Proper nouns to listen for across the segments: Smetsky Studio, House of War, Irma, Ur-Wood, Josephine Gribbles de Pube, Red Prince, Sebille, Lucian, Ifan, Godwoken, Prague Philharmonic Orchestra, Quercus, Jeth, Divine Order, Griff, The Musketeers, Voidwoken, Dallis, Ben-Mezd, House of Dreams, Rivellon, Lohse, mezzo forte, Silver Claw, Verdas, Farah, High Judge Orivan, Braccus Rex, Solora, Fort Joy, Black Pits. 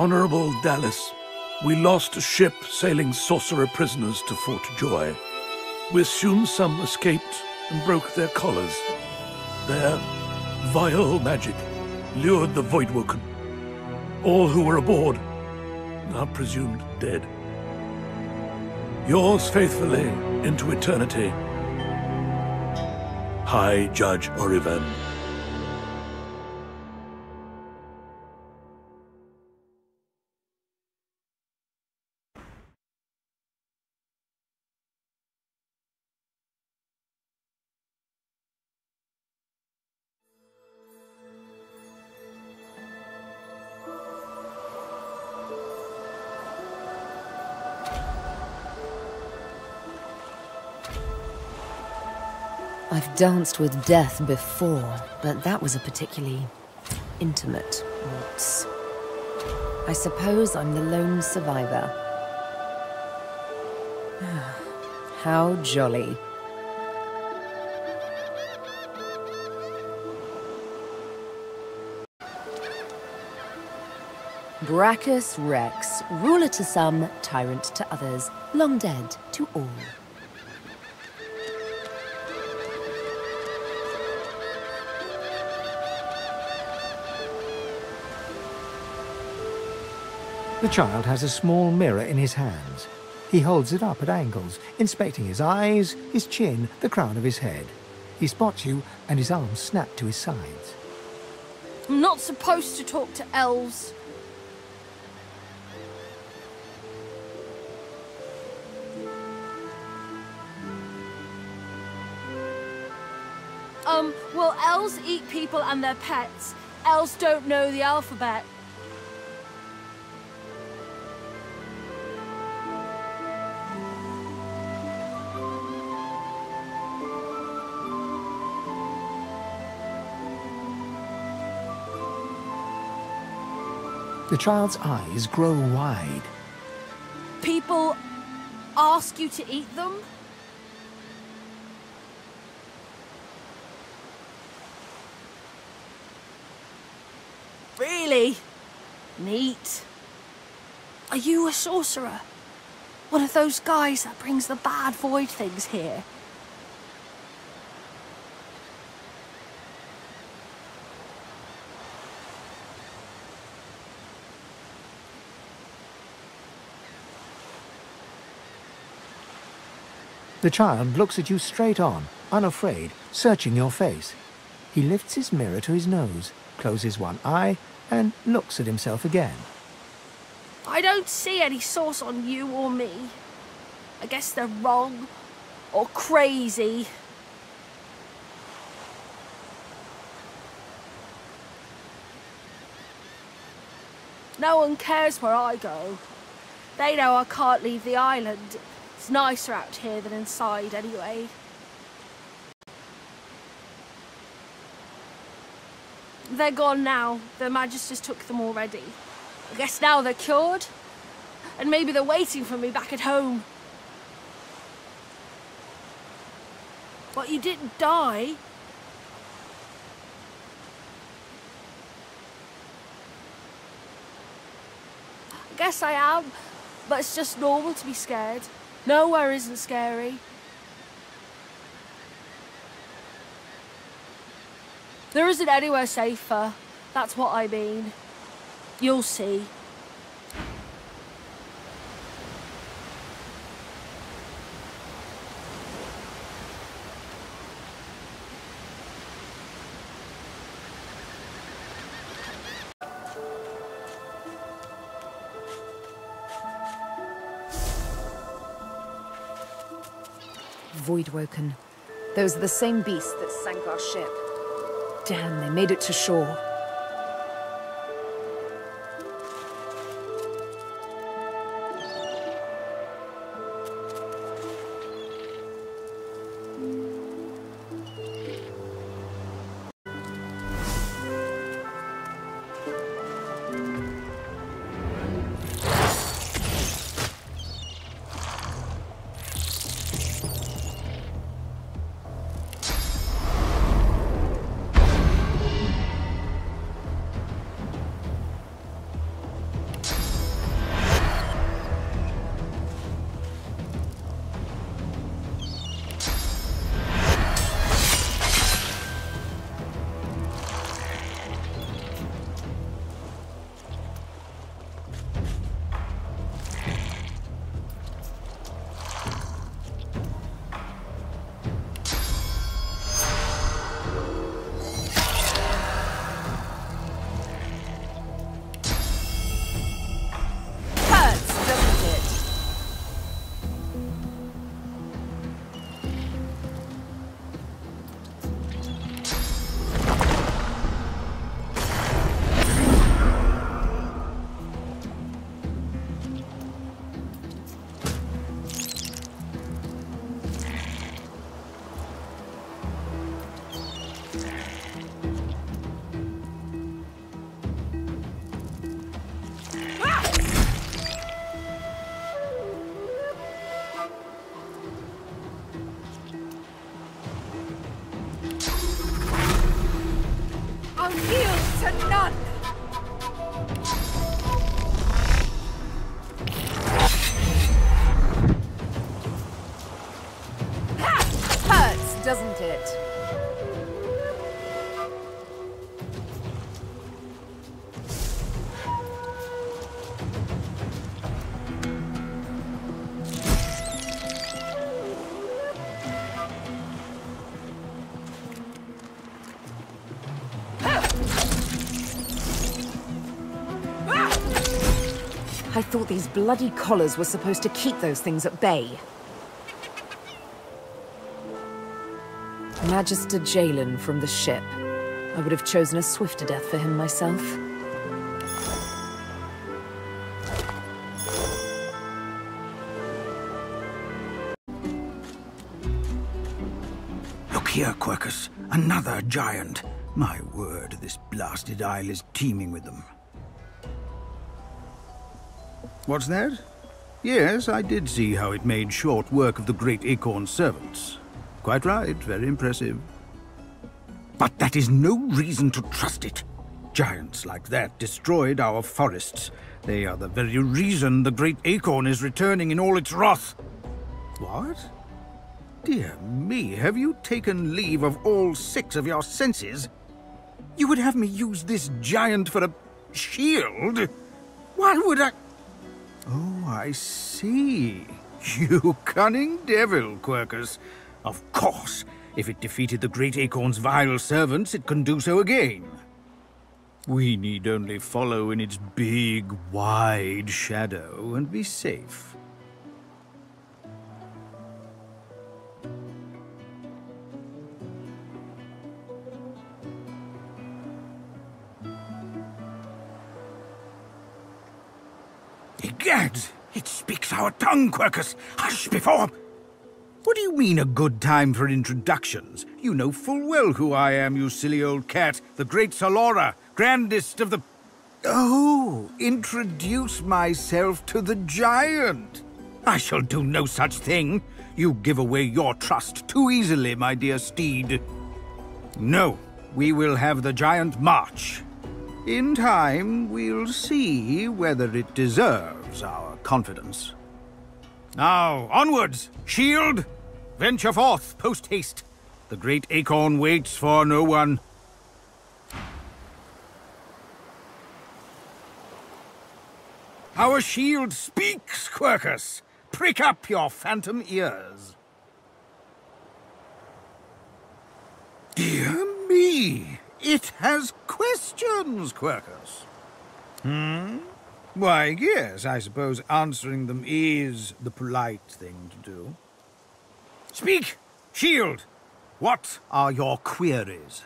Honorable Dallis, we lost a ship sailing sorcerer prisoners to Fort Joy. We assume some escaped and broke their collars. Their vile magic lured the Voidwoken. All who were aboard are presumed dead. Yours faithfully into eternity, High Judge Orivan. I've danced with death before, but that was a particularly intimate waltz. I suppose I'm the lone survivor. How jolly. Braccus Rex, ruler to some, tyrant to others, long dead to all. The child has a small mirror in his hands. He holds it up at angles, inspecting his eyes, his chin, the crown of his head. He spots you, and his arms snap to his sides. I'm not supposed to talk to elves. Well, elves eat people and their pets. Elves don't know the alphabet. The child's eyes grow wide. People ask you to eat them? Really? Neat. Are you a sorcerer? One of those guys that brings the bad void things here? The child looks at you straight on, unafraid, searching your face. He lifts his mirror to his nose, closes one eye, and looks at himself again. I don't see any sauce on you or me. I guess they're wrong or crazy. No one cares where I go. They know I can't leave the island. It's nicer out here than inside, anyway. They're gone now. Their magisters took them already. I guess now they're cured. And maybe they're waiting for me back at home. But you didn't die. I guess I am, but it's just normal to be scared. Nowhere isn't scary. There isn't anywhere safer. That's what I mean. You'll see. Voidwoken. Those are the same beasts that sank our ship. Damn, they made it to shore. shall yield to none! Ha! Hurts, doesn't it? I thought these bloody collars were supposed to keep those things at bay. Magister Jalen from the ship. I would have chosen a swifter death for him myself. Look here, Quercus. Another giant. My word, this blasted isle is teeming with them. What's that? Yes, I did see how it made short work of the great acorn servants. Quite right, very impressive. But that is no reason to trust it. Giants like that destroyed our forests. They are the very reason the great acorn is returning in all its wrath. What? Dear me, have you taken leave of all six of your senses? You would have me use this giant for a shield? Why would I... Oh, I see. You cunning devil, Quercus. Of course, if it defeated the Great Acorn's vile servants, it can do so again. We need only follow in its big, wide shadow and be safe. Egad! It speaks our tongue, Quercus! Hush before... What do you mean a good time for introductions? You know full well who I am, you silly old cat. The great Solora, grandest of the... Oh, introduce myself to the giant. I shall do no such thing. You give away your trust too easily, my dear steed. No, we will have the giant march. In time, we'll see whether it deserves our confidence. Now, onwards! Shield! Venture forth, post-haste. The great acorn waits for no one. Our shield speaks, Quercus! Prick up your phantom ears. Dear me! It has questions, Quercus. Hmm? Why, yes, I suppose answering them is the polite thing to do. Speak! Shield! What are your queries?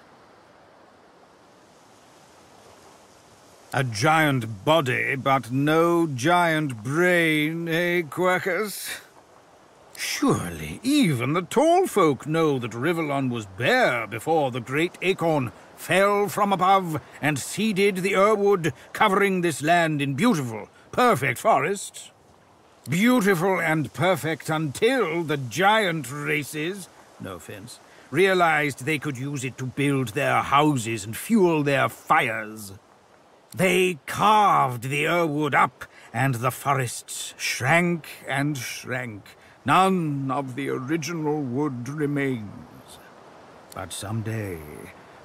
A giant body, but no giant brain, eh, Quercus? Surely even the tall folk know that Rivellon was bare before the great acorn fell from above and seeded the Ur-Wood, covering this land in beautiful, perfect forests. Beautiful and perfect until the giant races, no offense, realized they could use it to build their houses and fuel their fires. They carved the Ur-Wood up, and the forests shrank and shrank. None of the original wood remains. But someday...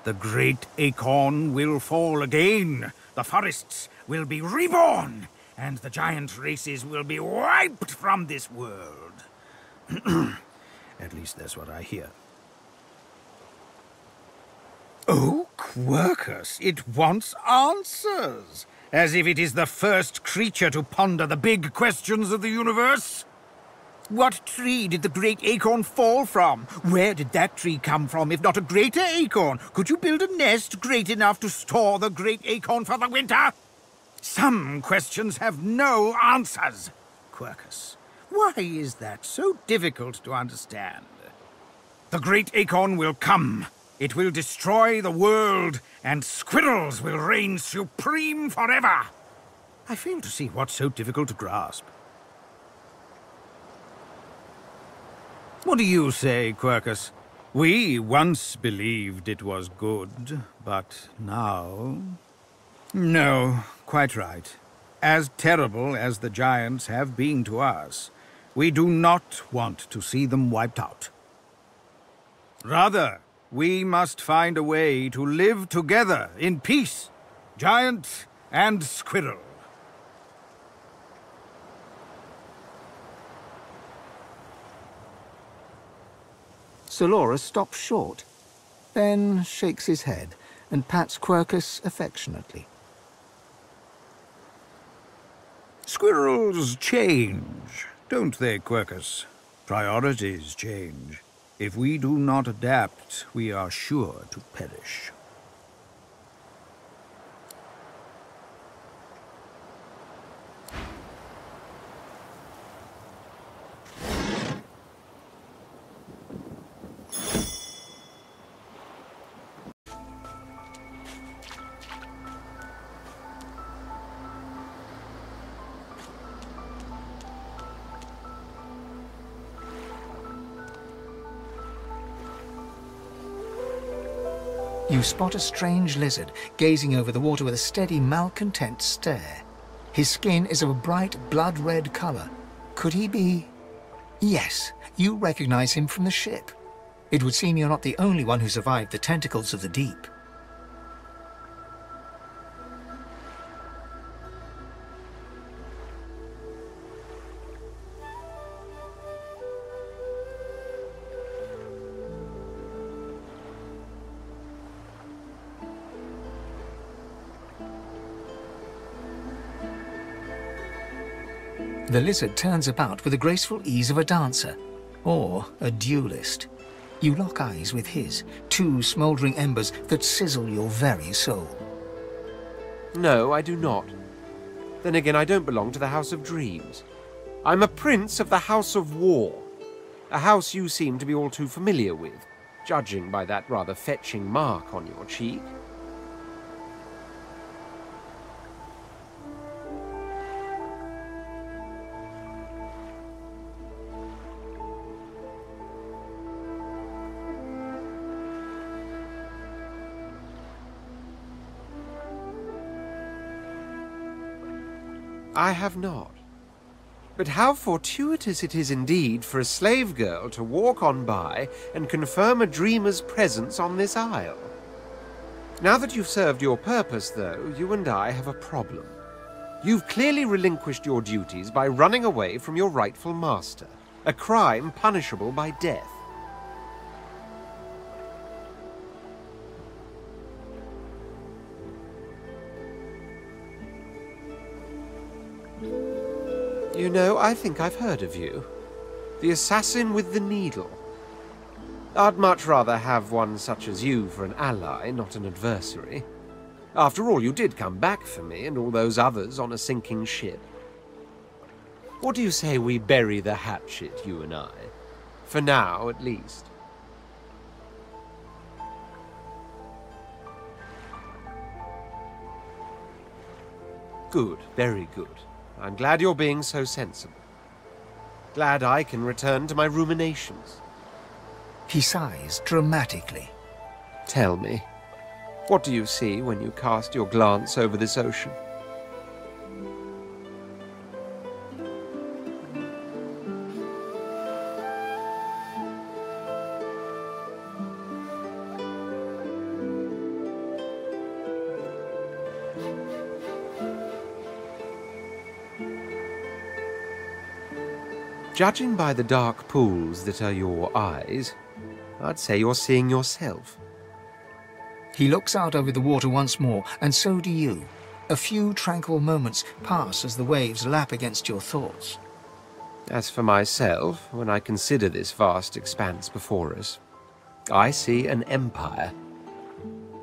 the great acorn will fall again, the forests will be reborn, and the giant races will be wiped from this world. At least that's what I hear. Oh, Quercus, it wants answers, as if it is the first creature to ponder the big questions of the universe. What tree did the great acorn fall from? Where did that tree come from, if not a greater acorn? Could you build a nest great enough to store the great acorn for the winter? Some questions have no answers. Quercus, why is that so difficult to understand? The great acorn will come. It will destroy the world, and squirrels will reign supreme forever. I fail to see what's so difficult to grasp. What do you say, Quercus? We once believed it was good, but now... No, quite right. As terrible as the giants have been to us, we do not want to see them wiped out. Rather, we must find a way to live together in peace, giant and squirrel. Solora stops short, then shakes his head and pats Quercus affectionately. Squirrels change, don't they, Quercus? Priorities change. If we do not adapt, we are sure to perish. You spot a strange lizard gazing over the water with a steady, malcontent stare. His skin is of a bright, blood-red colour. Could he be... Yes, you recognise him from the ship. It would seem you're not the only one who survived the tentacles of the deep. The lizard turns about with the graceful ease of a dancer, or a duelist. You lock eyes with his, two smouldering embers that sizzle your very soul. No, I do not. Then again, I don't belong to the House of Dreams. I'm a prince of the House of War, a house you seem to be all too familiar with, judging by that rather fetching mark on your cheek. I have not. But how fortuitous it is indeed for a slave girl to walk on by and confirm a dreamer's presence on this isle. Now that you've served your purpose, though, you and I have a problem. You've clearly relinquished your duties by running away from your rightful master, a crime punishable by death. You know, I think I've heard of you. The assassin with the needle. I'd much rather have one such as you for an ally, not an adversary. After all, you did come back for me and all those others on a sinking ship. What do you say we bury the hatchet, you and I? For now, at least. Good, very good. I'm glad you're being so sensible. Glad I can return to my ruminations. He sighs dramatically. Tell me, what do you see when you cast your glance over this ocean? Judging by the dark pools that are your eyes, I'd say you're seeing yourself. He looks out over the water once more, and so do you. A few tranquil moments pass as the waves lap against your thoughts. As for myself, when I consider this vast expanse before us, I see an empire.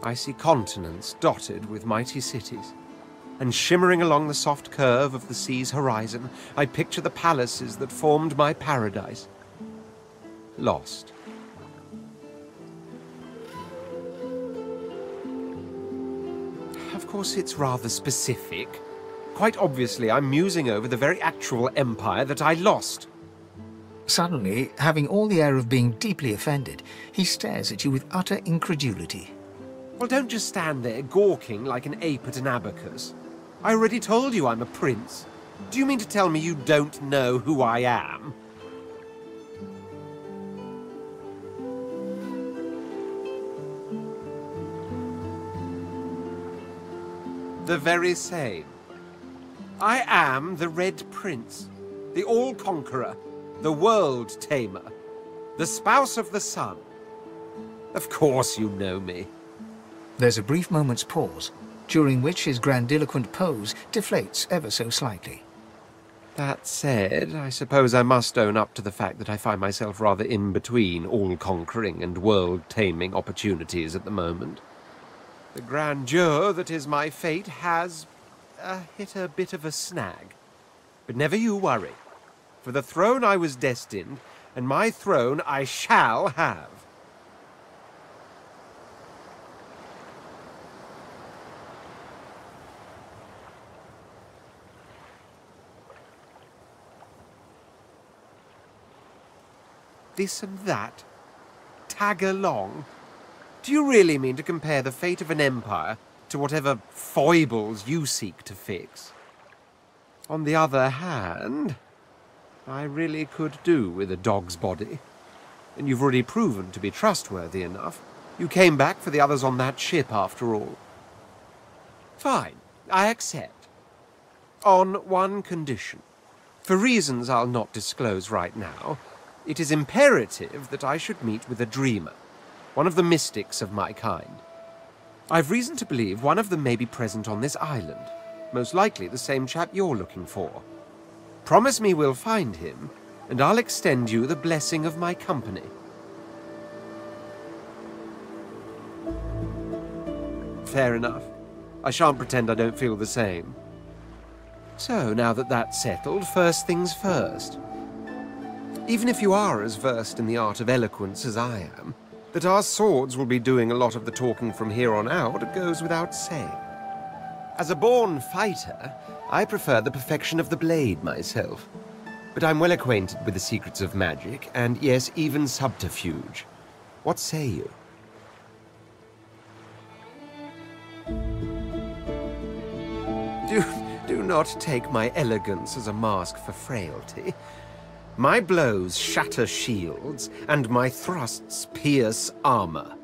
I see continents dotted with mighty cities. And shimmering along the soft curve of the sea's horizon, I picture the palaces that formed my paradise. Lost. Of course, it's rather specific. Quite obviously, I'm musing over the very actual empire that I lost. Suddenly, having all the air of being deeply offended, he stares at you with utter incredulity. Well, don't just stand there gawking like an ape at an abacus. I already told you I'm a prince. Do you mean to tell me you don't know who I am? The very same. I am the Red Prince, the all-conqueror, the world-tamer, the spouse of the sun. Of course you know me. There's a brief moment's pause, during which his grandiloquent pose deflates ever so slightly. That said, I suppose I must own up to the fact that I find myself rather in between all-conquering and world-taming opportunities at the moment. The grandeur that is my fate has hit a bit of a snag. But never you worry. For the throne I was destined, and my throne I shall have. This and that. Tag along. Do you really mean to compare the fate of an empire to whatever foibles you seek to fix? On the other hand, I really could do with a dog's body. And you've already proven to be trustworthy enough. You came back for the others on that ship, after all. Fine, I accept. On one condition. For reasons I'll not disclose right now, it is imperative that I should meet with a dreamer, one of the mystics of my kind. I've reason to believe one of them may be present on this island, most likely the same chap you're looking for. Promise me we'll find him, and I'll extend you the blessing of my company. Fair enough. I shan't pretend I don't feel the same. So, now that that's settled, first things first. Even if you are as versed in the art of eloquence as I am, that our swords will be doing a lot of the talking from here on out goes without saying. As a born fighter, I prefer the perfection of the blade myself. But I'm well acquainted with the secrets of magic, and yes, even subterfuge. What say you? Do not take my elegance as a mask for frailty. My blows shatter shields, and my thrusts pierce armor.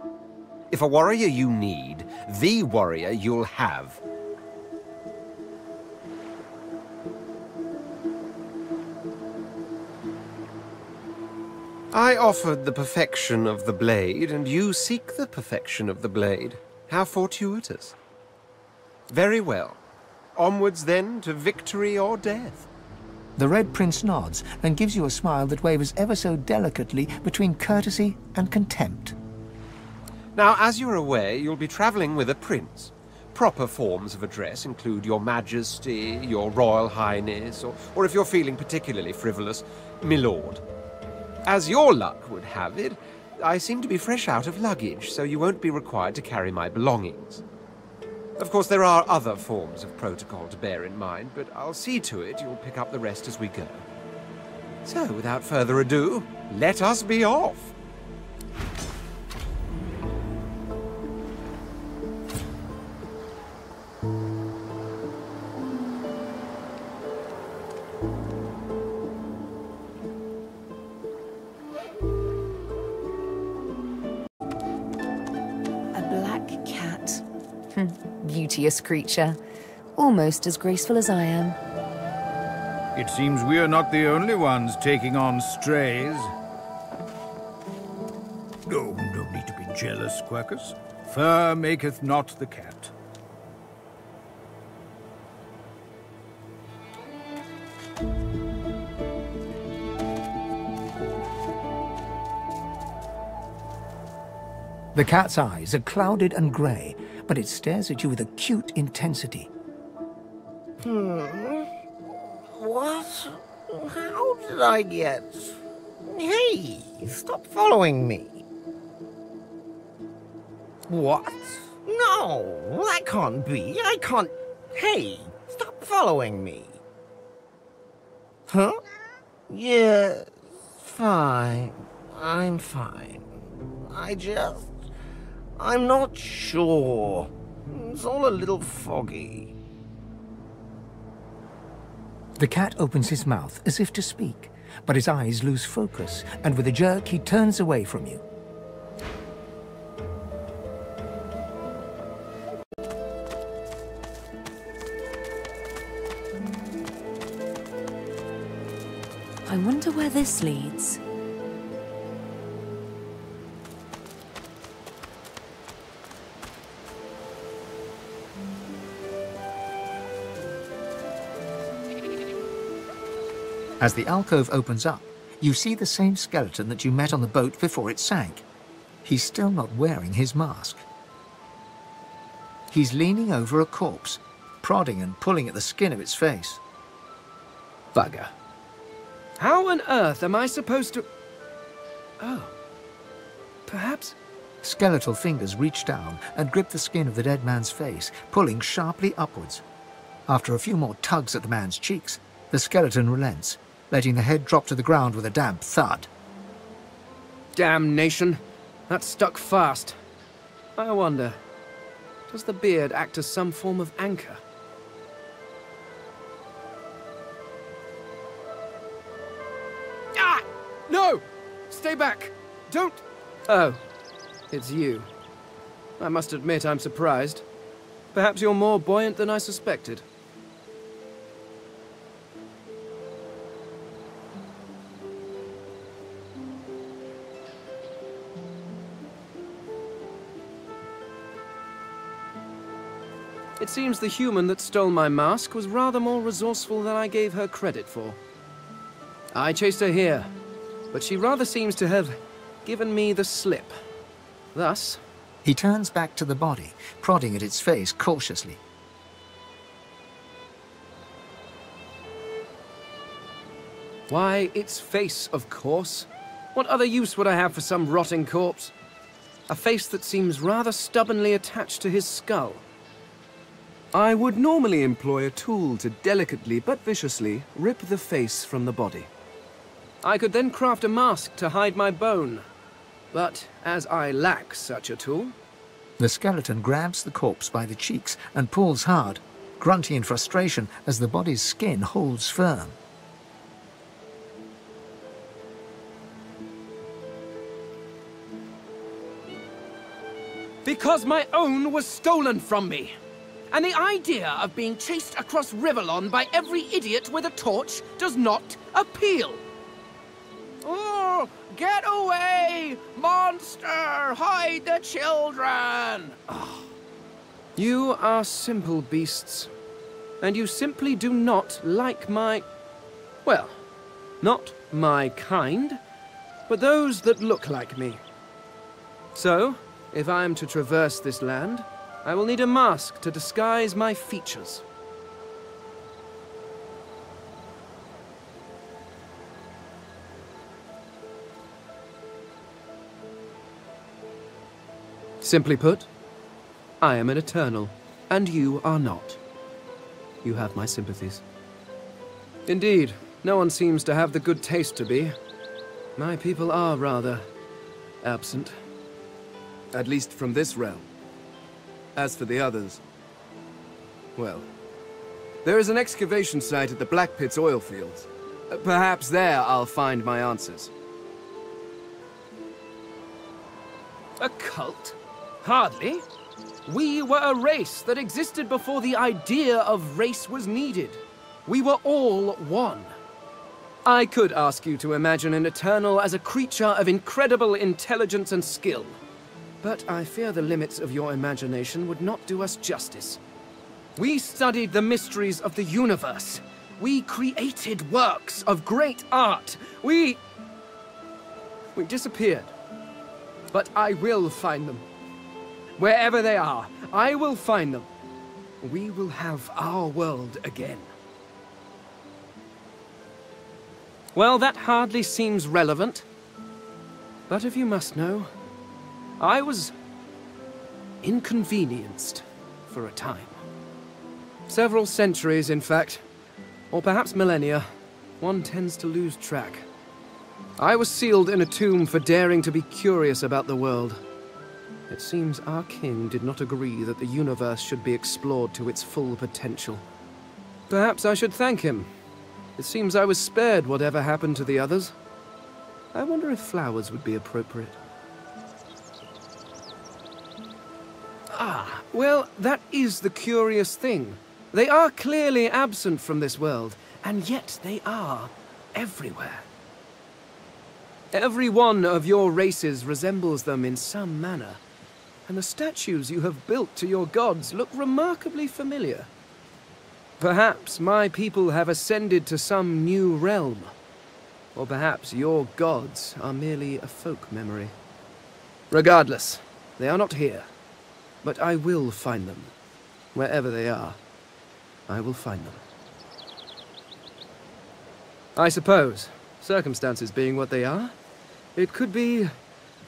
If a warrior you need, the warrior you'll have. I offered the perfection of the blade, and you seek the perfection of the blade. How fortuitous. Very well. Onwards, then, to victory or death. The Red Prince nods and gives you a smile that wavers ever so delicately between courtesy and contempt. Now, as you're aware, you'll be travelling with a prince. Proper forms of address include Your Majesty, Your Royal Highness, or if you're feeling particularly frivolous, Milord. As your luck would have it, I seem to be fresh out of luggage, so you won't be required to carry my belongings. Of course, there are other forms of protocol to bear in mind, but I'll see to it you'll pick up the rest as we go. So, without further ado, let us be off! A black cat. Beauteous creature, almost as graceful as I am. It seems we are not the only ones taking on strays. Oh, no need to be jealous, Quercus. Fur maketh not the cat. The cat's eyes are clouded and grey, but it stares at you with acute intensity. What? How did I get... Hey, stop following me. What? No, that can't be. I can't... Hey, stop following me. Huh? Yes, fine. I'm fine. I'm not sure. It's all a little foggy. The cat opens his mouth as if to speak, but his eyes lose focus, and with a jerk he turns away from you. I wonder where this leads. As the alcove opens up, you see the same skeleton that you met on the boat before it sank. He's still not wearing his mask. He's leaning over a corpse, prodding and pulling at the skin of its face. Bugger. How on earth am I supposed to... Oh. Perhaps... Skeletal fingers reach down and grip the skin of the dead man's face, pulling sharply upwards. After a few more tugs at the man's cheeks, the skeleton relents, letting the head drop to the ground with a damp thud. Damnation! That's stuck fast. I wonder, does the beard act as some form of anchor? No! Stay back! Don't! Oh, it's you. I must admit I'm surprised. Perhaps you're more buoyant than I suspected. It seems the human that stole my mask was rather more resourceful than I gave her credit for. I chased her here, but she rather seems to have given me the slip. Thus... He turns back to the body, prodding at its face cautiously. Why, its face, of course. What other use would I have for some rotting corpse? A face that seems rather stubbornly attached to his skull. I would normally employ a tool to delicately but viciously rip the face from the body. I could then craft a mask to hide my bone, but as I lack such a tool... The skeleton grabs the corpse by the cheeks and pulls hard, grunting in frustration as the body's skin holds firm. Because my own was stolen from me, and the idea of being chased across Rivellon by every idiot with a torch does not appeal. Oh, get away! Monster! Hide the children! Oh. You are simple beasts, and you simply do not like my... Well, not my kind, but those that look like me. So, if I am to traverse this land, I will need a mask to disguise my features. Simply put, I am an Eternal, and you are not. You have my sympathies. Indeed, no one seems to have the good taste to be. My people are rather absent. At least from this realm. As for the others... Well... There is an excavation site at the Black Pits oil fields. Perhaps there I'll find my answers. A cult? Hardly. We were a race that existed before the idea of race was needed. We were all one. I could ask you to imagine an Eternal as a creature of incredible intelligence and skill. But I fear the limits of your imagination would not do us justice. We studied the mysteries of the universe. We created works of great art. We disappeared. But I will find them. Wherever they are, I will find them. We will have our world again. Well, that hardly seems relevant. But if you must know... I was inconvenienced for a time. Several centuries, in fact, or perhaps millennia, one tends to lose track. I was sealed in a tomb for daring to be curious about the world. It seems our king did not agree that the universe should be explored to its full potential. Perhaps I should thank him. It seems I was spared whatever happened to the others. I wonder if flowers would be appropriate. Ah, well, that is the curious thing. They are clearly absent from this world, and yet they are everywhere. Every one of your races resembles them in some manner, and the statues you have built to your gods look remarkably familiar. Perhaps my people have ascended to some new realm, or perhaps your gods are merely a folk memory. Regardless, they are not here, but I will find them. Wherever they are, I will find them. I suppose, circumstances being what they are, it could be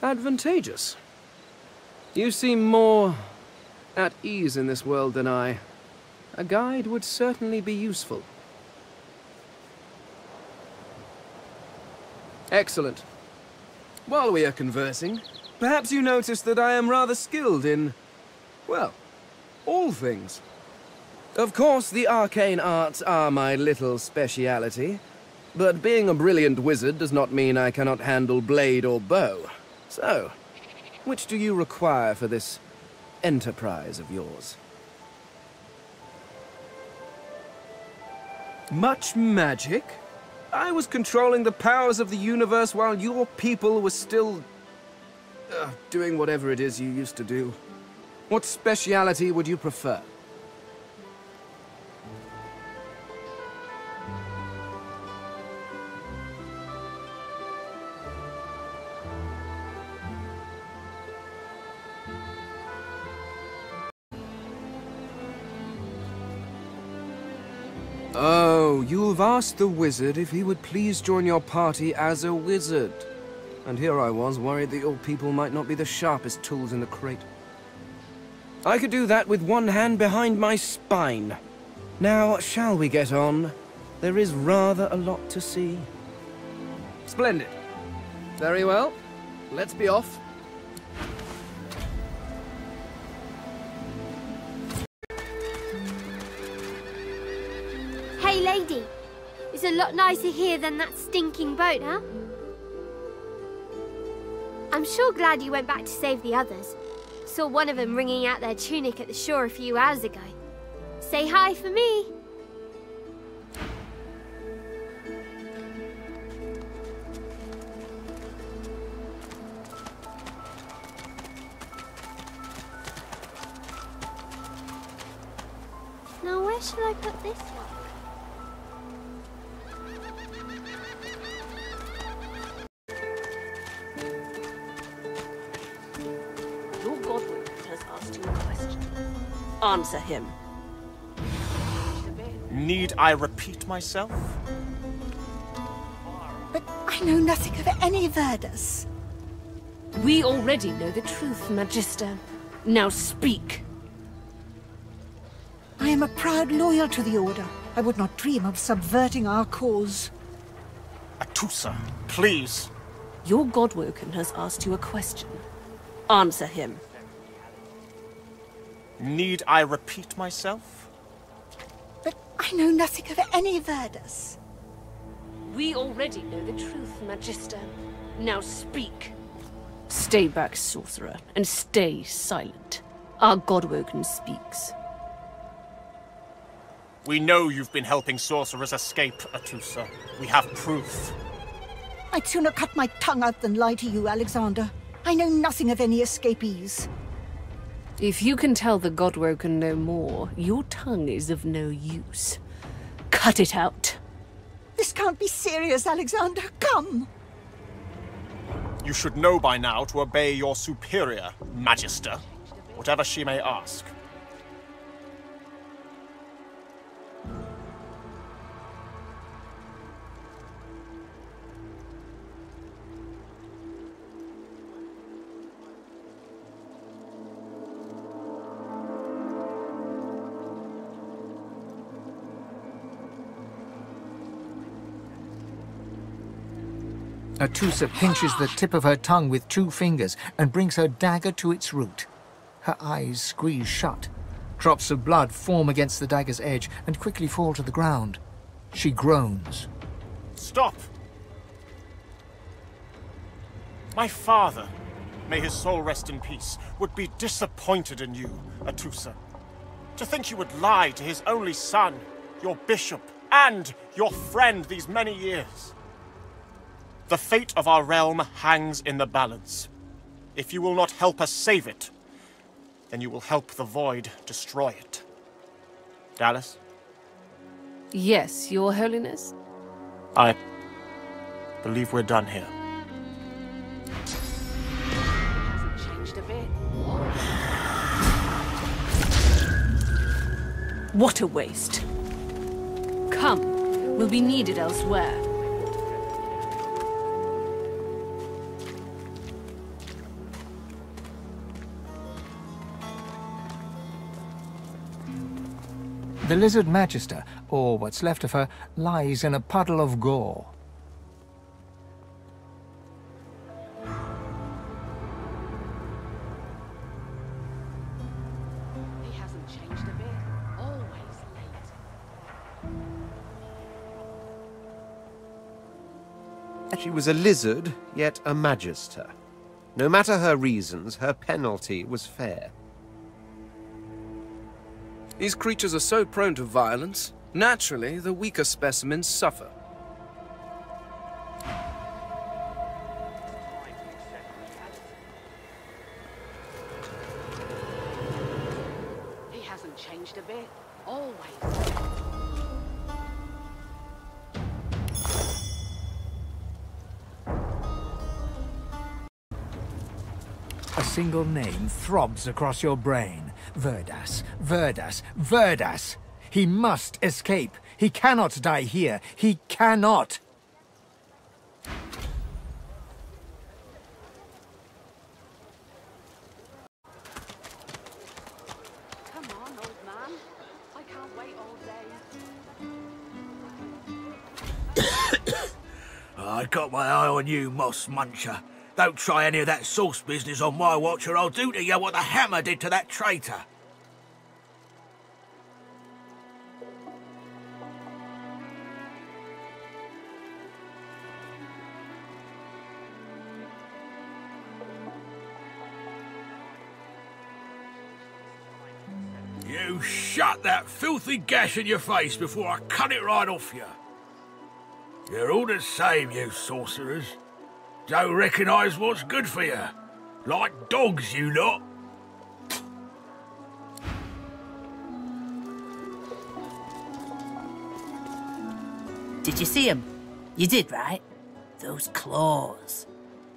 advantageous. You seem more at ease in this world than I. A guide would certainly be useful. Excellent. While we are conversing, perhaps you notice that I am rather skilled in, well, all things. Of course, the arcane arts are my little speciality, but being a brilliant wizard does not mean I cannot handle blade or bow. So, which do you require for this enterprise of yours? Much magic? I was controlling the powers of the universe while your people were still doing whatever it is you used to do. What speciality would you prefer? Oh, you've asked the wizard if he would please join your party as a wizard. And here I was, worried that your people might not be the sharpest tools in the crate. I could do that with one hand behind my spine. Now, shall we get on? There is rather a lot to see. Splendid. Very well. Let's be off. Hey, lady. It's a lot nicer here than that stinking boat, huh? I'm sure glad you went back to save the others. Saw one of them wringing out their tunic at the shore a few hours ago. Say hi for me. Now, where should I put this one? Answer him. Need I repeat myself? But I know nothing of any Verdas. We already know the truth, Magister. Now speak. I am a proud loyal to the Order. I would not dream of subverting our cause. Atusa, please. Your Godwoken has asked you a question. Answer him. Need I repeat myself? But I know nothing of any Verdas. We already know the truth, Magister. Now speak. Stay back, sorcerer, and stay silent. Our Godwoken speaks. We know you've been helping sorcerers escape, Atusa. We have proof. I'd sooner cut my tongue out than lie to you, Alexander. I know nothing of any escapees. If you can tell the Godwoken no more, your tongue is of no use. Cut it out. This can't be serious, Alexander. Come! You should know by now to obey your superior, Magister, whatever she may ask. Atusa pinches the tip of her tongue with two fingers and brings her dagger to its root. Her eyes squeeze shut. Drops of blood form against the dagger's edge and quickly fall to the ground. She groans. Stop! My father, may his soul rest in peace, would be disappointed in you, Atusa. To think you would lie to his only son, your bishop, and your friend these many years. The fate of our realm hangs in the balance. If you will not help us save it, then you will help the Void destroy it. Dallis? Yes, Your Holiness? I believe we're done here. Hasn't changed a bit. What a waste. Come, we'll be needed elsewhere. The Lizard Magister, or what's left of her, lies in a puddle of gore. He hasn't changed a bit. Always late. She was a lizard, yet a magister. No matter her reasons, her penalty was fair. These creatures are so prone to violence. Naturally, the weaker specimens suffer. He hasn't changed a bit. Always. A single name throbs across your brain. Verdas, Verdas, Verdas! He must escape! He cannot die here! He cannot! Come on, old man. I can't wait all day. I got my eye on you, Moss Muncher. Don't try any of that sauce business on my watch, or I'll do to you what the hammer did to that traitor. You shut that filthy gash in your face before I cut it right off you. You're all the same, you sorcerers. Don't recognise what's good for you. Like dogs, you lot. Did you see 'em? You did, right? Those claws.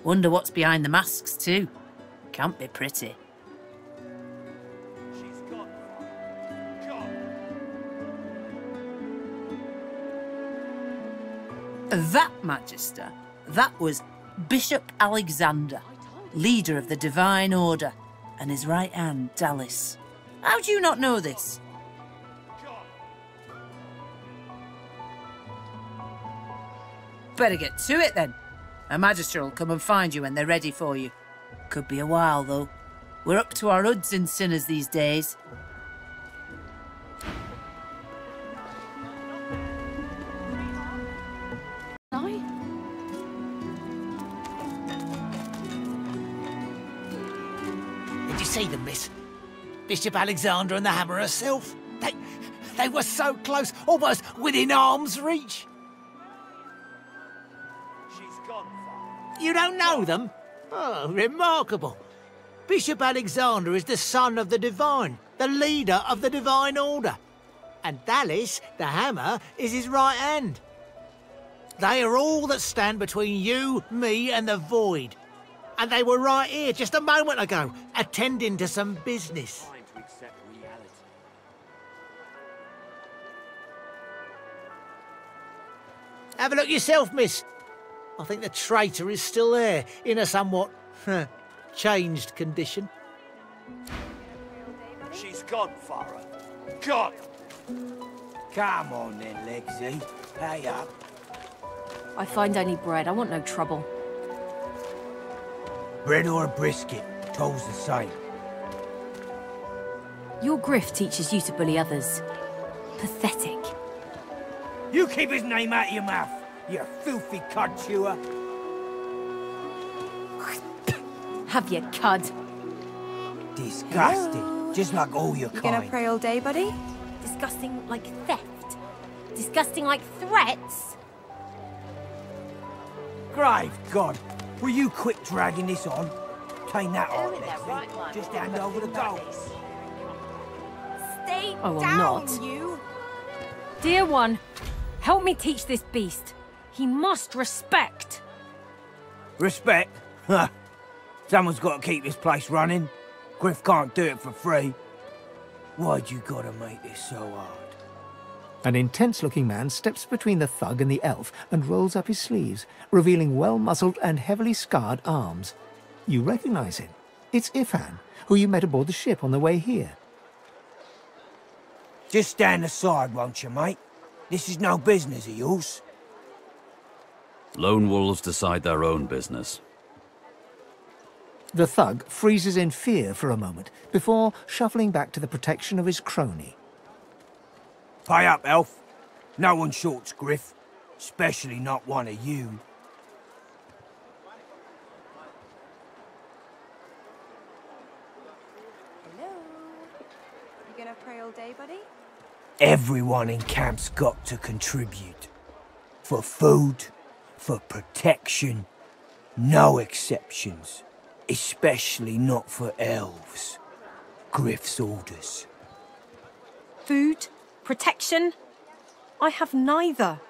Wonder what's behind the masks, too. Can't be pretty. That Magister, that was Bishop Alexander, leader of the Divine Order, and his right hand, Dallis. How do you not know this? Better get to it, then. A magister will come and find you when they're ready for you. Could be a while, though. We're up to our hoods in sinners these days. See them, miss. Bishop Alexander and the hammer herself. They were so close, almost within arm's reach. She's gone, Father. You don't know them? Oh, remarkable. Bishop Alexander is the son of the Divine, the leader of the Divine Order. And Dallis, the hammer, is his right hand. They are all that stand between you, me, and the Void. And they were right here just a moment ago, attending to some business. Time to accept reality. Have a look yourself, miss. I think the traitor is still there, in a somewhat changed condition. She's gone, Farah. Gone! Come on then, Lexi. Pay up. I find I need bread. I want no trouble. Bread or a brisket, toll's the same. Your Griff teaches you to bully others. Pathetic. You keep his name out of your mouth, you filthy cud chewer. Have your cud. Disgusting. Hello. Just like all your kind. You gonna pray all day, buddy? Disgusting like theft. Disgusting like threats. Grave God, were you quick dragging this on? Take that on, right. Just hand over the goals. Stay down, you. Dear one, help me teach this beast. He must respect. Respect? Huh. Someone's got to keep this place running. Griff can't do it for free. Why'd you gotta make this so hard? An intense-looking man steps between the thug and the elf and rolls up his sleeves, revealing well-muscled and heavily scarred arms. You recognize him. It's Ifan, who you met aboard the ship on the way here. Just stand aside, won't you, mate? This is no business of yours. Lone wolves decide their own business. The thug freezes in fear for a moment, before shuffling back to the protection of his crony. Pay up, elf. No one shorts Griff, especially not one of you. Hello. You gonna pray all day, buddy? Everyone in camp's got to contribute. For food, for protection, no exceptions. Especially not for elves. Griff's orders. Food? Protection? I have neither.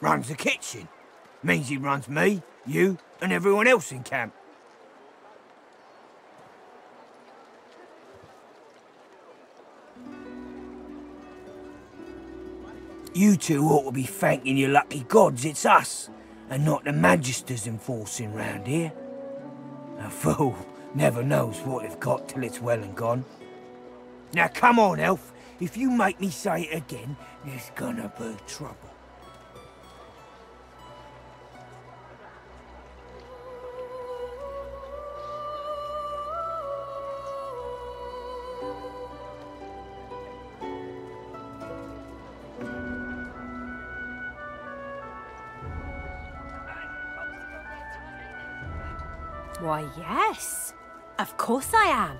Runs the kitchen. Means he runs me, you, and everyone else in camp. You two ought to be thanking your lucky gods it's us, and not the magisters enforcing round here. A fool never knows what they've got till it's well and gone. Now come on, elf. If you make me say it again, there's gonna be trouble. Why, yes. Of course I am.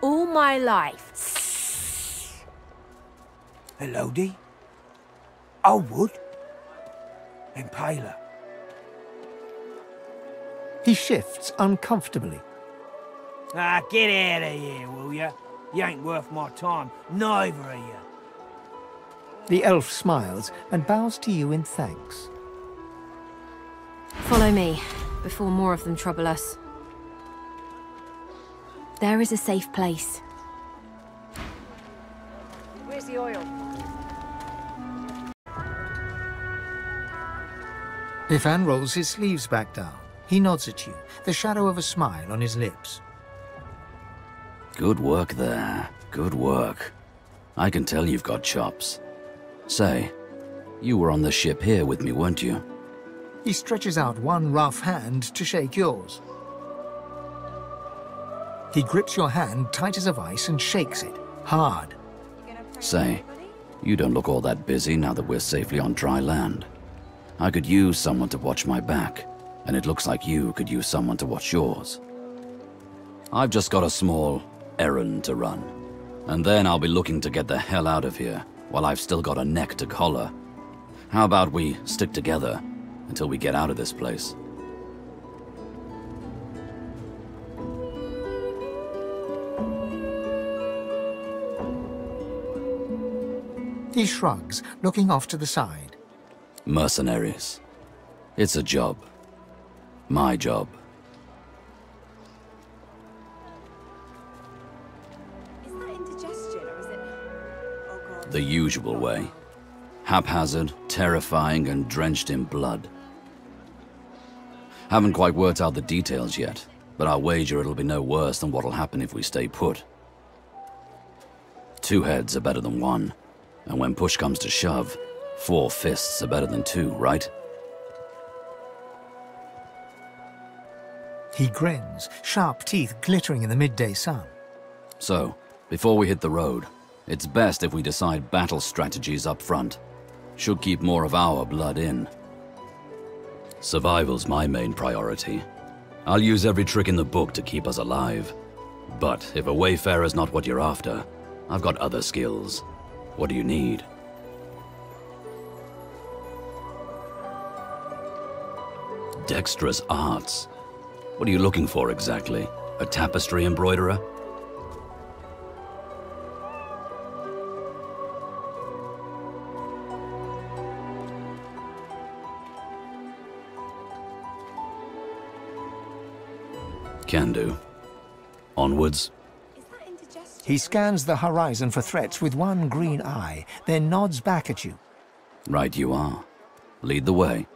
All my life. Hello, Dee. Ur-Wood. Impaler. He shifts uncomfortably. Ah, get out of here, will you? You ain't worth my time, neither of you. The elf smiles and bows to you in thanks. Follow me, before more of them trouble us. There is a safe place. Where's the oil? Ifan rolls his sleeves back down. He nods at you, the shadow of a smile on his lips. Good work there. Good work. I can tell you've got chops. Say, you were on the ship here with me, weren't you? He stretches out one rough hand to shake yours. He grips your hand tight as a vice and shakes it, hard. Say, you don't look all that busy now that we're safely on dry land. I could use someone to watch my back, and it looks like you could use someone to watch yours. I've just got a small errand to run, and then I'll be looking to get the hell out of here while I've still got a neck to collar. How about we stick together until we get out of this place? He shrugs, looking off to the side. Mercenaries. It's a job. My job. Is that indigestion or is it... Oh, God. The usual way. Haphazard, terrifying, and drenched in blood. Haven't quite worked out the details yet, but I'll wager it'll be no worse than what'll happen if we stay put. Two heads are better than one, and when push comes to shove, four fists are better than two, right? He grins, sharp teeth glittering in the midday sun. So, before we hit the road, it's best if we decide battle strategies up front. Should keep more of our blood in. Survival's my main priority. I'll use every trick in the book to keep us alive. But if a wayfarer's not what you're after, I've got other skills. What do you need? Dexterous arts. What are you looking for exactly? A tapestry embroiderer? Can do. Onwards. He scans the horizon for threats with one green eye, then nods back at you. Right you are. Lead the way.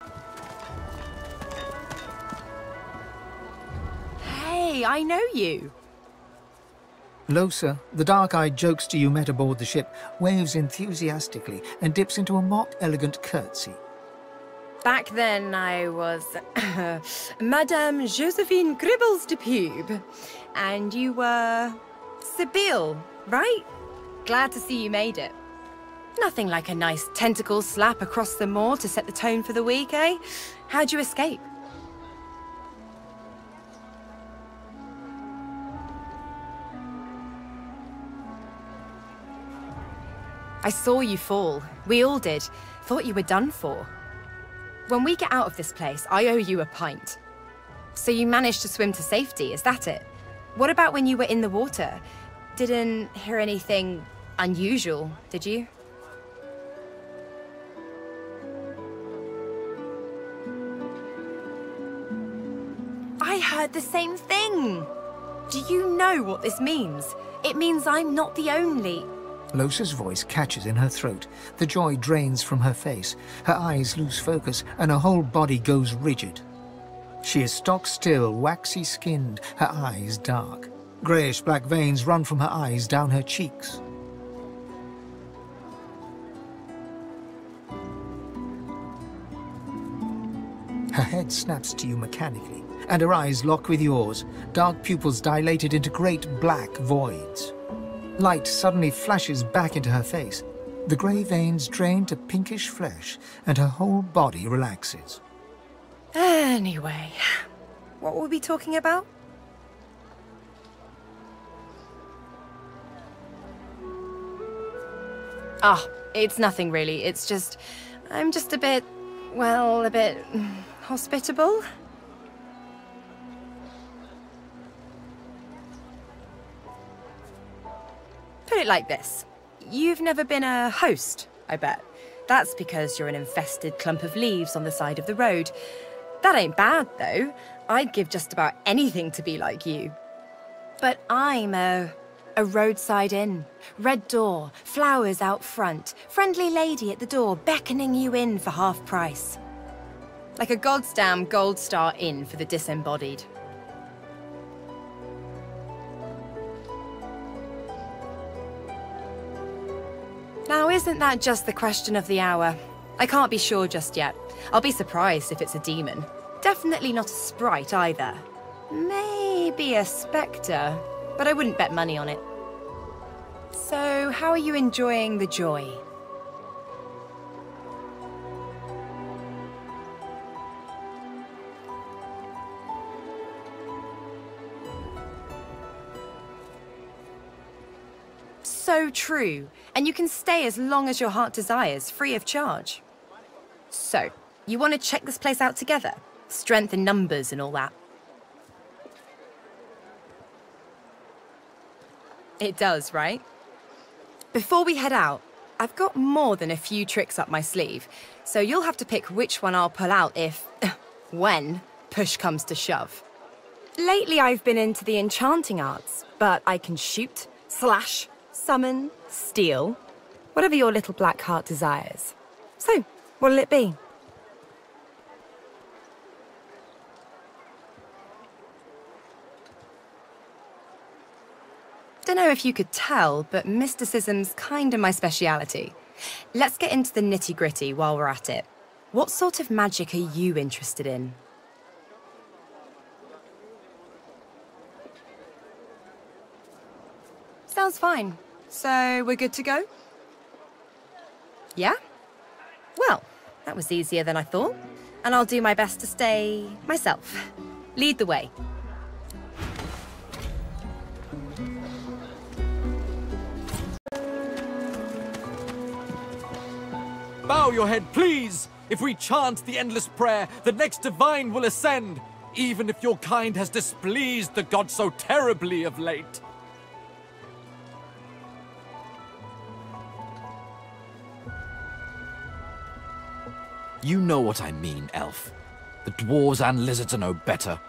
Hey, I know you. Lohse, the dark-eyed jokester you met aboard the ship, waves enthusiastically and dips into a mock elegant curtsy. Back then, I was Madame Josephine Gribbles de Pube, and you were Sebille, right? Glad to see you made it. Nothing like a nice tentacle slap across the moor to set the tone for the week, eh? How'd you escape? I saw you fall. We all did. Thought you were done for. When we get out of this place, I owe you a pint. So you managed to swim to safety, is that it? What about when you were in the water? Didn't hear anything unusual, did you? I heard the same thing! Do you know what this means? It means I'm not the only... Lohse's voice catches in her throat. The joy drains from her face. Her eyes lose focus, and her whole body goes rigid. She is stock still, waxy-skinned, her eyes dark. Greyish-black veins run from her eyes down her cheeks. Her head snaps to you mechanically, and her eyes lock with yours, dark pupils dilated into great black voids. Light suddenly flashes back into her face. The grey veins drain to pinkish flesh, and her whole body relaxes. Anyway, what were we talking about? It's nothing really. It's just... I'm just a bit... well, a bit... hospitable? Put it like this. You've never been a host, I bet. That's because you're an infested clump of leaves on the side of the road. That ain't bad, though. I'd give just about anything to be like you. But I'm a roadside inn. Red door, flowers out front, friendly lady at the door beckoning you in for half price. Like a goddamn gold star inn for the disembodied. Now, isn't that just the question of the hour? I can't be sure just yet. I'll be surprised if it's a demon. Definitely not a sprite either. Maybe a spectre, but I wouldn't bet money on it. So, how are you enjoying the joy? So true, and you can stay as long as your heart desires, free of charge. So, you want to check this place out together? Strength in numbers and all that. It does, right? Before we head out, I've got more than a few tricks up my sleeve, so you'll have to pick which one I'll pull out if, when, push comes to shove. Lately I've been into the enchanting arts, but I can shoot, slash, summon, steal, whatever your little black heart desires. So, what'll it be? Don't know if you could tell, but mysticism's kind of my speciality. Let's get into the nitty-gritty while we're at it. What sort of magic are you interested in? Sounds fine. So we're good to go? Yeah? Well, that was easier than I thought. And I'll do my best to stay myself. Lead the way. Bow your head, please! If we chant the endless prayer, the next divine will ascend, even if your kind has displeased the god so terribly of late. You know what I mean, elf. The dwarves and lizards are no better.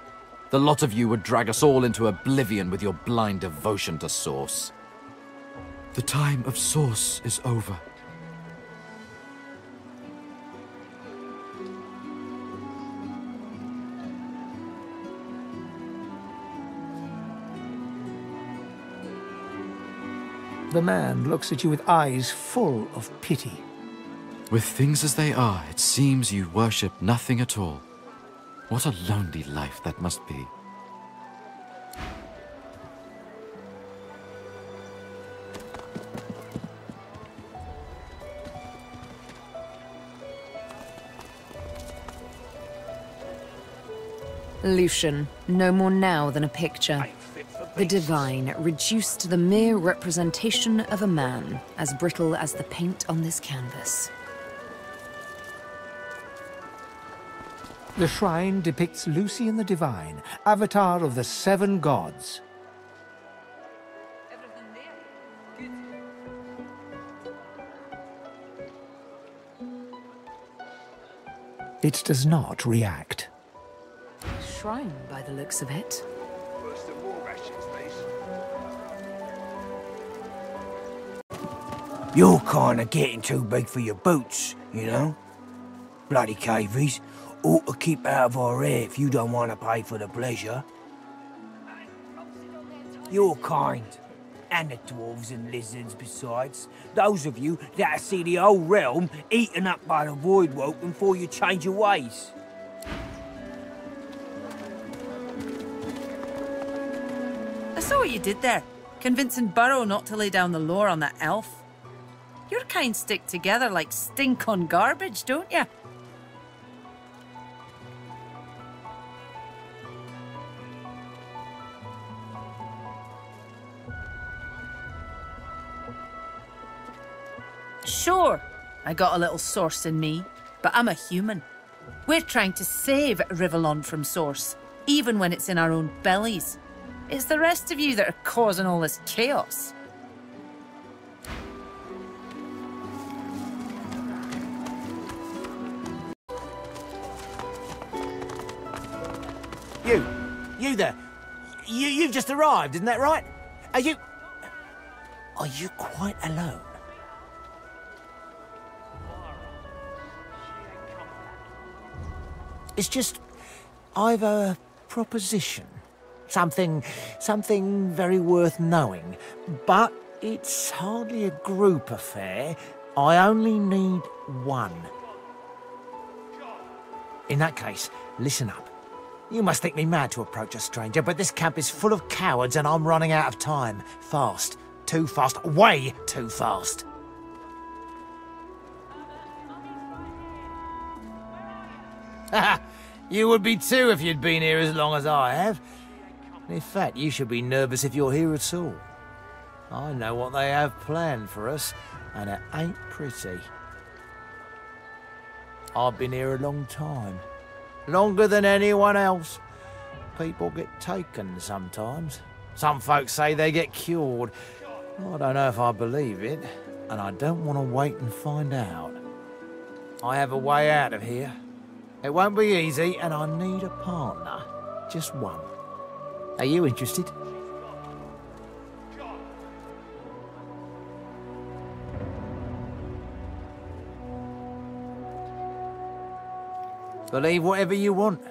The lot of you would drag us all into oblivion with your blind devotion to Source. The time of Source is over. The man looks at you with eyes full of pity. With things as they are, it seems you worship nothing at all. What a lonely life that must be. Lucian, no more now than a picture. The divine, reduced to the mere representation of a man, as brittle as the paint on this canvas. The shrine depicts Lucian the Divine, avatar of the seven gods. It does not react. Shrine, by the looks of it. You're kind of getting too big for your boots, you know? Bloody cavies. Ought to keep out of our hair if you don't want to pay for the pleasure. Your kind, and the dwarves and lizards besides. Those of you that see the whole realm eaten up by the Voidwoken before you change your ways. I saw what you did there, convincing Burrow not to lay down the lore on that elf. Your kind stick together like stink on garbage, don't you? Sure, I got a little Source in me, but I'm a human. We're trying to save Rivellon from Source, even when it's in our own bellies. It's the rest of you that are causing all this chaos. You there. You've just arrived, isn't that right? Are you quite alone? It's just, I've a proposition. Something very worth knowing. But it's hardly a group affair. I only need one. In that case, listen up. You must think me mad to approach a stranger, but this camp is full of cowards and I'm running out of time. Fast. Too fast. Way too fast. You would be too if you'd been here as long as I have. In fact, you should be nervous if you're here at all. I know what they have planned for us, and it ain't pretty. I've been here a long time. Longer than anyone else. People get taken sometimes. Some folks say they get cured. I don't know if I believe it, and I don't want to wait and find out. I have a way out of here. It won't be easy, and I need a partner. Just one. Are you interested? Believe whatever you want.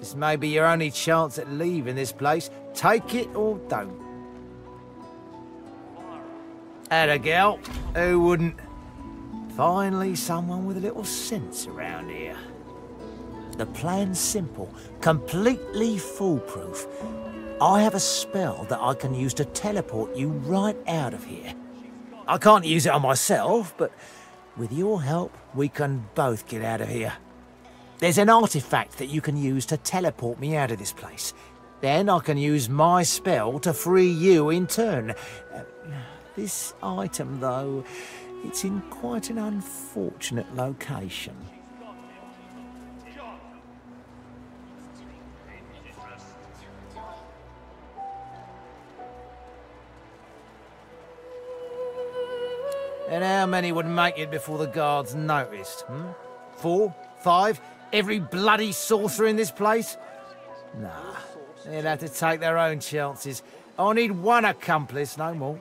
This may be your only chance at leaving this place. Take it or don't. Had a gal. Who wouldn't? Finally, someone with a little sense around here. The plan's simple, completely foolproof. I have a spell that I can use to teleport you right out of here. I can't use it on myself, but with your help, we can both get out of here. There's an artifact that you can use to teleport me out of this place. Then I can use my spell to free you in turn. This item, though, it's in quite an unfortunate location. And how many would make it before the guards noticed, hmm? 4? 5? Every bloody sorcerer in this place? Nah, they'd have to take their own chances. I need one accomplice, no more.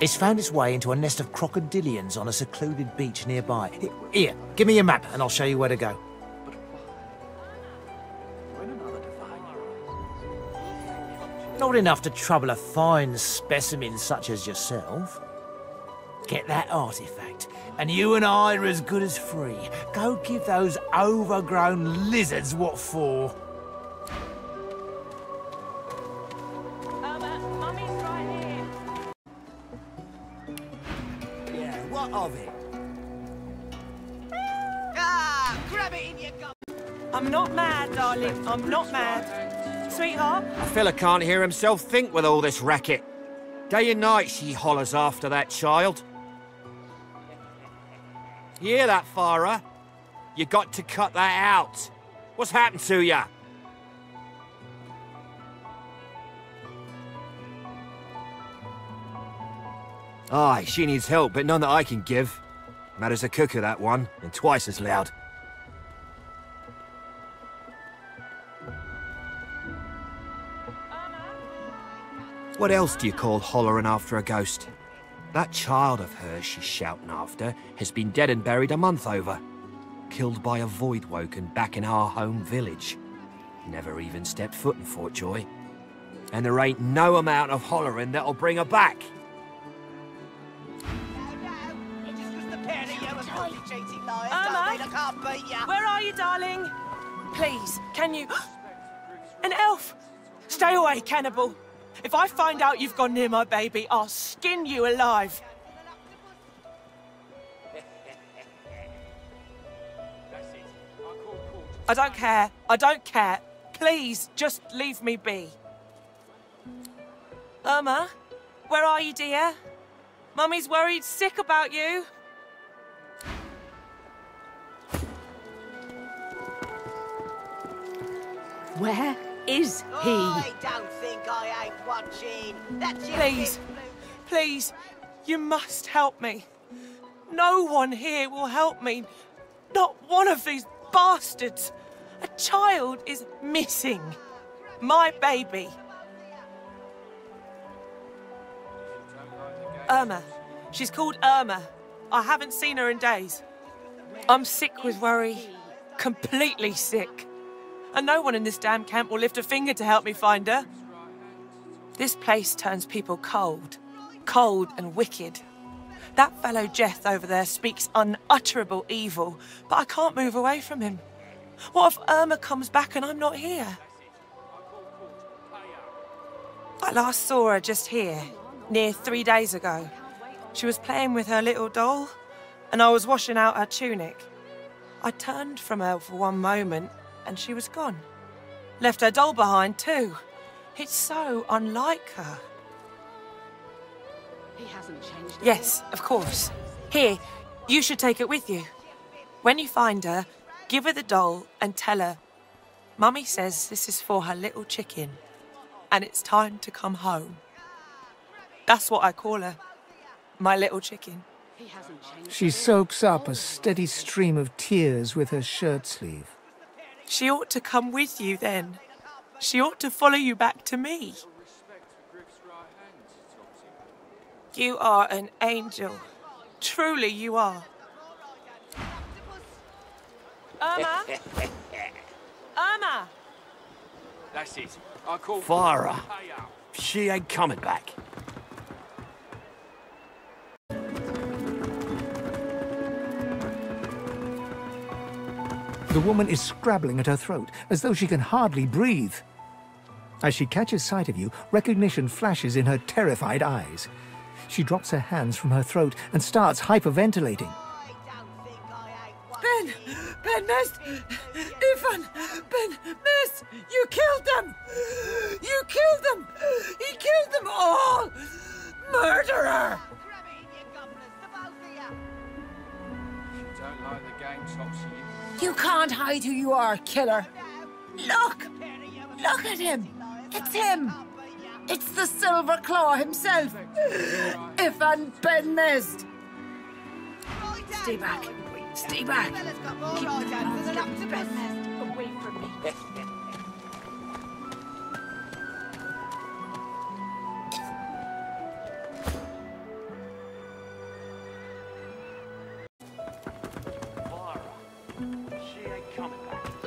It's found its way into a nest of crocodilians on a secluded beach nearby. Here, give me your map and I'll show you where to go. Not enough to trouble a fine specimen such as yourself. Get that artifact, and you and I are as good as free. Go give those overgrown lizards what for. Mummy's right here. Yeah, what of it? Ah, grab it in your gum. I'm not mad, darling. I'm not mad. Sweetheart? A fella can't hear himself think with all this racket. Day and night she hollers after that child. You hear that, Farah? You got to cut that out. What's happened to you? Aye, she needs help, but none that I can give. Matters a cooker, that one, and twice as loud. What else do you call hollering after a ghost? That child of hers she's shouting after has been dead and buried a month over. Killed by a Voidwoken back in our home village. Never even stepped foot in Fort Joy. And there ain't no amount of hollering that'll bring her back. No, it's just the pair of you and complicated lies, darling. I can't beat you. Where are you, darling? Please, can you... An elf! Stay away, cannibal! If I find out you've gone near my baby, I'll skin you alive. I don't care. I don't care. Please, just leave me be. Irma, where are you, dear? Mummy's worried sick about you. Where? Is he? I don't think I ain't watching. That's it. Please, please, you must help me. No one here will help me. Not one of these bastards. A child is missing. My baby. Irma. She's called Irma. I haven't seen her in days. I'm sick with worry. Completely sick. And no one in this damn camp will lift a finger to help me find her. This place turns people cold. Cold and wicked. That fellow Jeth over there speaks unutterable evil, but I can't move away from him. What if Irma comes back and I'm not here? I last saw her just here, near 3 days ago. She was playing with her little doll, and I was washing out her tunic. I turned from her for one moment, and she was gone. Left her doll behind, too. It's so unlike her. He hasn't changed. Yes, of course. Here, you should take it with you. When you find her, give her the doll and tell her, Mummy says this is for her little chicken, and it's time to come home. That's what I call her, my little chicken. She soaks up a steady stream of tears with her shirt sleeve. She ought to come with you, then. She ought to follow you back to me. You are an angel. Truly you are. Irma? Irma! That's it. I call Farah. She ain't coming back. The woman is scrabbling at her throat, as though she can hardly breathe. As she catches sight of you, recognition flashes in her terrified eyes. She drops her hands from her throat and starts hyperventilating. Ben-Mezd! Ifan! Ben-Mezd! You killed them! You killed them! He killed them all! Murderer! You can't hide who you are, killer! Look! Look at him! It's him! It's the Silver Claw himself! Ifan Ben-Mezd! Stay back! Stay back! Keep the arms of the Ben-Mezd away from me.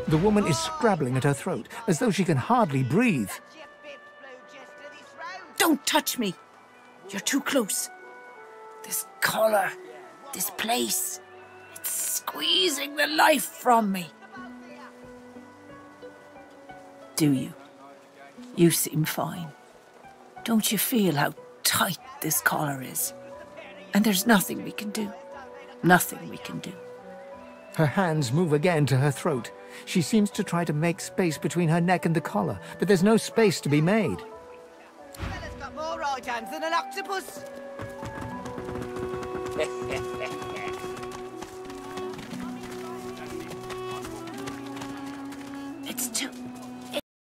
The woman is scrabbling at her throat, as though she can hardly breathe. Don't touch me! You're too close. This collar, this place... squeezing the life from me. Do you? You seem fine. Don't you feel how tight this collar is? And there's nothing we can do. Nothing we can do. Her hands move again to her throat. She seems to try to make space between her neck and the collar, but there's no space to be made. The fella's got more right hands than an octopus. It's too